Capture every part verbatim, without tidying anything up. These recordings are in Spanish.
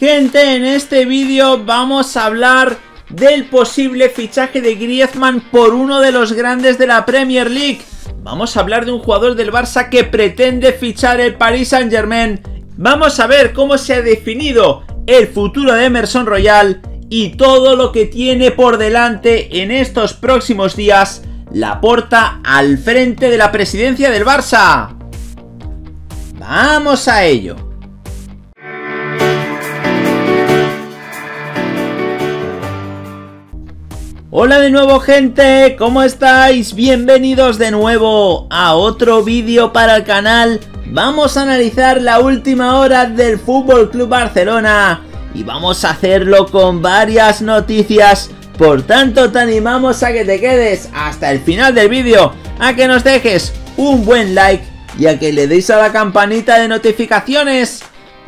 Gente, en este vídeo vamos a hablar del posible fichaje de Griezmann por uno de los grandes de la Premier League. Vamos a hablar de un jugador del Barça que pretende fichar el Paris Saint Germain. Vamos a ver cómo se ha definido el futuro de Emerson Royal y todo lo que tiene por delante en estos próximos días Laporta al frente de la presidencia del Barça. Vamos a ello. Hola de nuevo, gente, ¿cómo estáis? Bienvenidos de nuevo a otro vídeo para el canal. Vamos a analizar la última hora del F C Barcelona y vamos a hacerlo con varias noticias. Por tanto, te animamos a que te quedes hasta el final del vídeo, a que nos dejes un buen like y a que le deis a la campanita de notificaciones.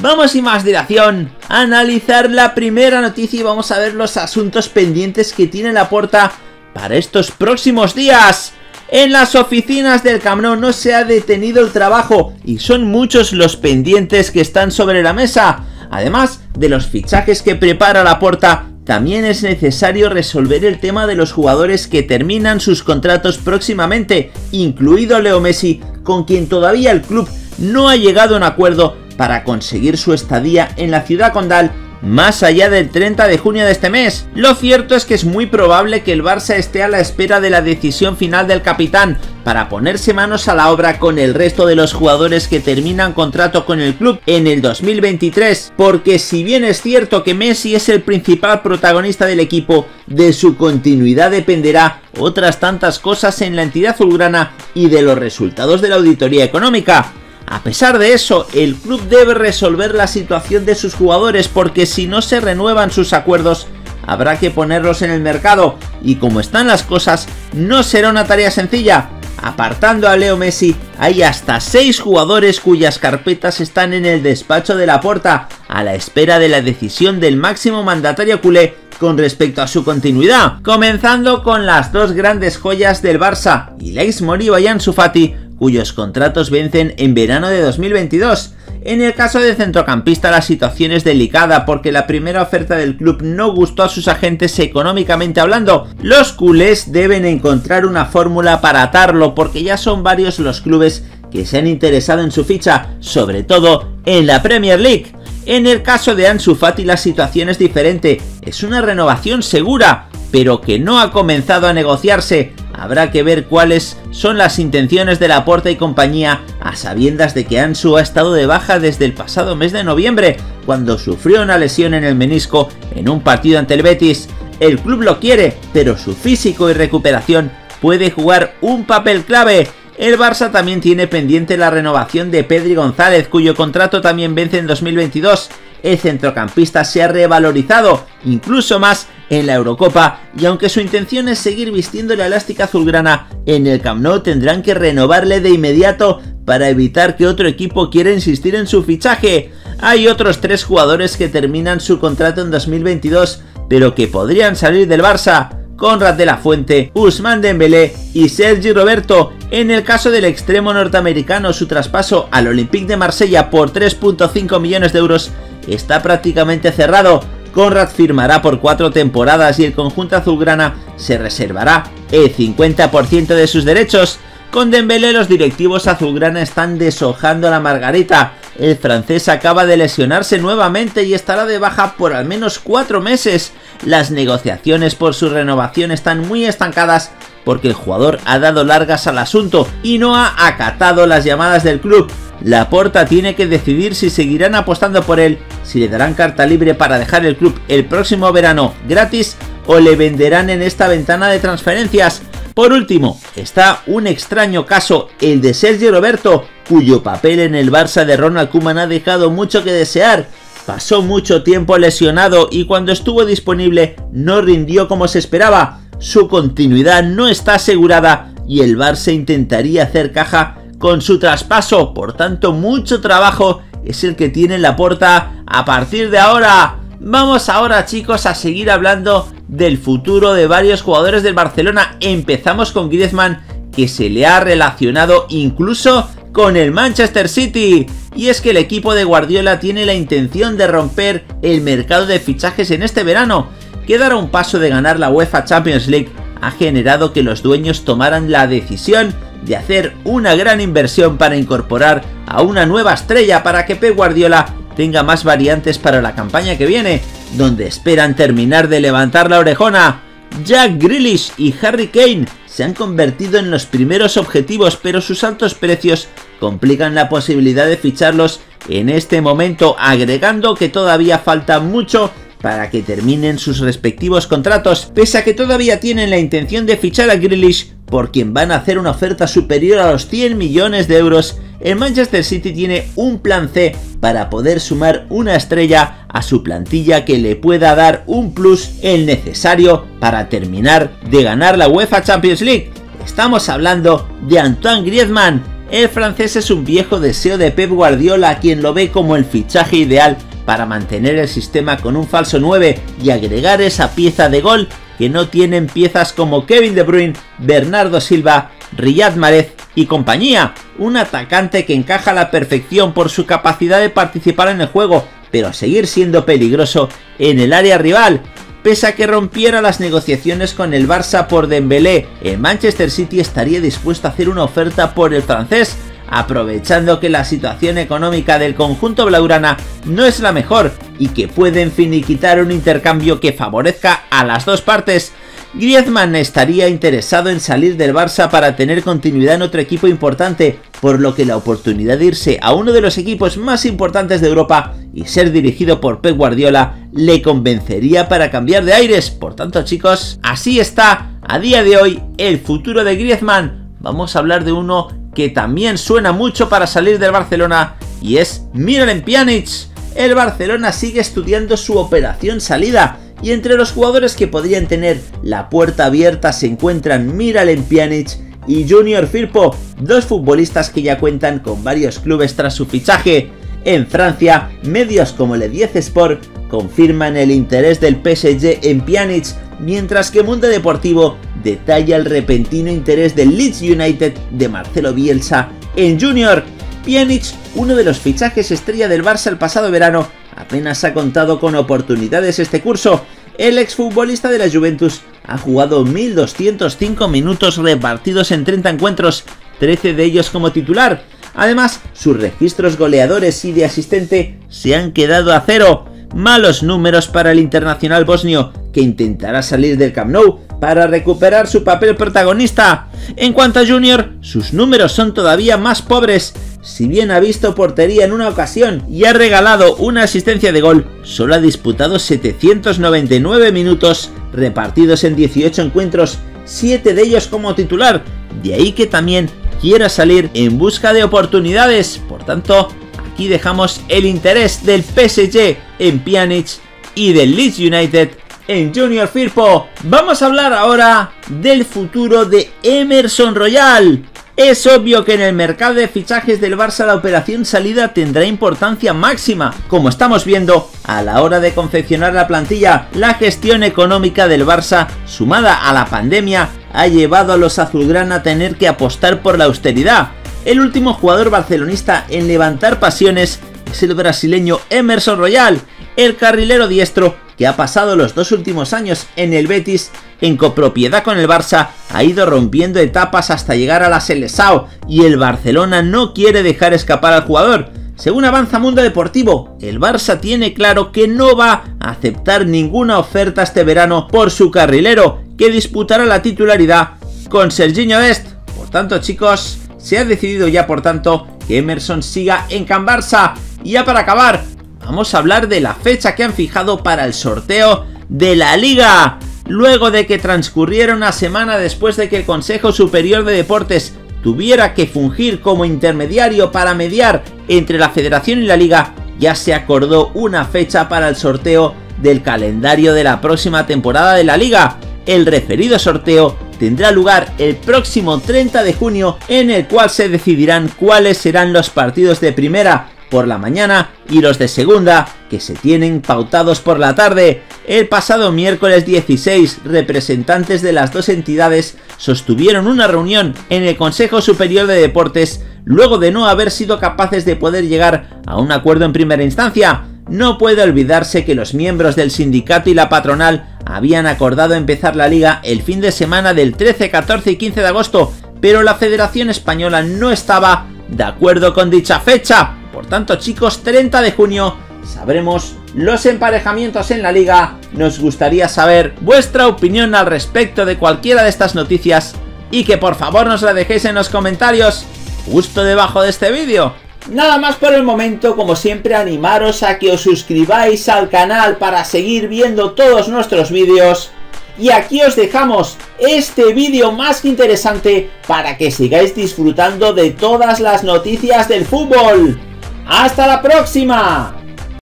Vamos sin más dilación a analizar la primera noticia y vamos a ver los asuntos pendientes que tiene Laporta para estos próximos días. En las oficinas del Camp Nou no se ha detenido el trabajo y son muchos los pendientes que están sobre la mesa. Además de los fichajes que prepara Laporta, también es necesario resolver el tema de los jugadores que terminan sus contratos próximamente, incluido Leo Messi, con quien todavía el club no ha llegado a un acuerdo para conseguir su estadía en la ciudad condal más allá del treinta de junio de este mes. Lo cierto es que es muy probable que el Barça esté a la espera de la decisión final del capitán para ponerse manos a la obra con el resto de los jugadores que terminan contrato con el club en el dos mil veintitrés, porque si bien es cierto que Messi es el principal protagonista del equipo, de su continuidad dependerá otras tantas cosas en la entidad azulgrana y de los resultados de la auditoría económica. A pesar de eso, el club debe resolver la situación de sus jugadores, porque si no se renuevan sus acuerdos habrá que ponerlos en el mercado y como están las cosas no será una tarea sencilla. Apartando a Leo Messi, hay hasta seis jugadores cuyas carpetas están en el despacho de Laporta a la espera de la decisión del máximo mandatario culé con respecto a su continuidad, comenzando con las dos grandes joyas del Barça, Ilaix Moriba y Ansu Fati, cuyos contratos vencen en verano de dos mil veintidós. En el caso del centrocampista la situación es delicada porque la primera oferta del club no gustó a sus agentes económicamente hablando. Los culés deben encontrar una fórmula para atarlo porque ya son varios los clubes que se han interesado en su ficha, sobre todo en la Premier League. En el caso de Ansu Fati la situación es diferente, es una renovación segura, pero que no ha comenzado a negociarse. Habrá que ver cuáles son las intenciones de Laporta y compañía, a sabiendas de que Ansu ha estado de baja desde el pasado mes de noviembre, cuando sufrió una lesión en el menisco en un partido ante el Betis. El club lo quiere, pero su físico y recuperación puede jugar un papel clave. El Barça también tiene pendiente la renovación de Pedri González, cuyo contrato también vence en dos mil veintidós. El centrocampista se ha revalorizado, incluso más en la Eurocopa, y aunque su intención es seguir vistiendo la elástica azulgrana, en el Camp Nou tendrán que renovarle de inmediato para evitar que otro equipo quiera insistir en su fichaje. Hay otros tres jugadores que terminan su contrato en dos mil veintidós, pero que podrían salir del Barça: Konrad de la Fuente, Ousmane Dembélé y Sergi Roberto. En el caso del extremo norteamericano, su traspaso al Olympique de Marsella por tres coma cinco millones de euros está prácticamente cerrado. Konrad firmará por cuatro temporadas y el conjunto azulgrana se reservará el cincuenta por ciento de sus derechos. Con Dembélé los directivos azulgrana están deshojando la margarita. El francés acaba de lesionarse nuevamente y estará de baja por al menos cuatro meses. Las negociaciones por su renovación están muy estancadas porque el jugador ha dado largas al asunto y no ha acatado las llamadas del club. Laporta tiene que decidir si seguirán apostando por él, si le darán carta libre para dejar el club el próximo verano gratis o le venderán en esta ventana de transferencias. Por último, está un extraño caso, el de Sergi Roberto, cuyo papel en el Barça de Ronald Koeman ha dejado mucho que desear. Pasó mucho tiempo lesionado y cuando estuvo disponible no rindió como se esperaba. Su continuidad no está asegurada y el Barça intentaría hacer caja con su traspaso. Por tanto, mucho trabajo es el que tiene Laporta a partir de ahora. Vamos ahora, chicos, a seguir hablando del futuro de varios jugadores del Barcelona. Empezamos con Griezmann, que se le ha relacionado incluso con el Manchester City. Y es que el equipo de Guardiola tiene la intención de romper el mercado de fichajes en este verano. Quedar a un paso de ganar la UEFA Champions League ha generado que los dueños tomaran la decisión de hacer una gran inversión para incorporar a una nueva estrella para que Pep Guardiola tenga más variantes para la campaña que viene, donde esperan terminar de levantar la orejona. Jack Grealish y Harry Kane se han convertido en los primeros objetivos, pero sus altos precios complican la posibilidad de ficharlos en este momento, agregando que todavía falta mucho para que terminen sus respectivos contratos, pese a que todavía tienen la intención de fichar a Grealish, por quien van a hacer una oferta superior a los cien millones de euros, el Manchester City tiene un plan C para poder sumar una estrella a su plantilla que le pueda dar un plus, el necesario para terminar de ganar la UEFA Champions League. Estamos hablando de Antoine Griezmann. El francés es un viejo deseo de Pep Guardiola, quien lo ve como el fichaje ideal para mantener el sistema con un falso nueve y agregar esa pieza de gol que no tienen piezas como Kevin De Bruyne, Bernardo Silva, Riyad Mahrez y compañía. Un atacante que encaja a la perfección por su capacidad de participar en el juego, pero seguir siendo peligroso en el área rival. Pese a que rompiera las negociaciones con el Barça por Dembélé, el Manchester City estaría dispuesto a hacer una oferta por el francés, aprovechando que la situación económica del conjunto blaugrana no es la mejor y que pueden finiquitar un intercambio que favorezca a las dos partes. Griezmann estaría interesado en salir del Barça para tener continuidad en otro equipo importante, por lo que la oportunidad de irse a uno de los equipos más importantes de Europa y ser dirigido por Pep Guardiola le convencería para cambiar de aires. Por tanto, chicos, así está a día de hoy el futuro de Griezmann. Vamos a hablar de uno que también suena mucho para salir del Barcelona, y es Miralem Pjanic. El Barcelona sigue estudiando su operación salida, y entre los jugadores que podrían tener la puerta abierta se encuentran Miralem Pjanic y Junior Firpo, dos futbolistas que ya cuentan con varios clubes tras su fichaje. En Francia, medios como Le diez Sport confirman el interés del P S G en Pjanic, mientras que Mundo Deportivo detalla el repentino interés del Leeds United de Marcelo Bielsa en Junior. Pjanic, uno de los fichajes estrella del Barça el pasado verano, apenas ha contado con oportunidades este curso. El exfutbolista de la Juventus ha jugado mil doscientos cinco minutos repartidos en treinta encuentros, trece de ellos como titular. Además, sus registros goleadores y de asistente se han quedado a cero. Malos números para el internacional bosnio, que intentará salir del Camp Nou para recuperar su papel protagonista. En cuanto a Junior, sus números son todavía más pobres. Si bien ha visto portería en una ocasión y ha regalado una asistencia de gol, solo ha disputado setecientos noventa y nueve minutos repartidos en dieciocho encuentros, siete de ellos como titular. De ahí que también quiera salir en busca de oportunidades. Por tanto, aquí dejamos el interés del P S G en Pjanic y del Leeds United en Junior Firpo. Vamos a hablar ahora del futuro de Emerson Royal. Es obvio que en el mercado de fichajes del Barça la operación salida tendrá importancia máxima, como estamos viendo a la hora de confeccionar la plantilla. La gestión económica del Barça, sumada a la pandemia, ha llevado a los azulgrana a tener que apostar por la austeridad. El último jugador barcelonista en levantar pasiones es el brasileño Emerson Royal, el carrilero diestro que ha pasado los dos últimos años en el Betis en copropiedad con el Barça. Ha ido rompiendo etapas hasta llegar a la Seleção y el Barcelona no quiere dejar escapar al jugador. Según avanza Mundo Deportivo, el Barça tiene claro que no va a aceptar ninguna oferta este verano por su carrilero, que disputará la titularidad con Serginho Dest. Por tanto, chicos, se ha decidido ya, por tanto, que Emerson siga en Can Barça. Y ya para acabar, vamos a hablar de la fecha que han fijado para el sorteo de la Liga. Luego de que transcurriera una semana después de que el Consejo Superior de Deportes tuviera que fungir como intermediario para mediar entre la Federación y la Liga, ya se acordó una fecha para el sorteo del calendario de la próxima temporada de la Liga. El referido sorteo tendrá lugar el próximo treinta de junio, en el cual se decidirán cuáles serán los partidos de primera por la mañana y los de segunda, que se tienen pautados por la tarde. El pasado miércoles dieciséis, representantes de las dos entidades sostuvieron una reunión en el Consejo Superior de Deportes, luego de no haber sido capaces de poder llegar a un acuerdo en primera instancia. No puede olvidarse que los miembros del sindicato y la patronal habían acordado empezar la liga el fin de semana del trece, catorce y quince de agosto, pero la Federación Española no estaba de acuerdo con dicha fecha. Por tanto, chicos, treinta de junio sabremos los emparejamientos en la liga. Nos gustaría saber vuestra opinión al respecto de cualquiera de estas noticias y que por favor nos la dejéis en los comentarios justo debajo de este vídeo. Nada más por el momento, como siempre animaros a que os suscribáis al canal para seguir viendo todos nuestros vídeos. Y aquí os dejamos este vídeo más que interesante para que sigáis disfrutando de todas las noticias del fútbol. ¡Hasta la próxima!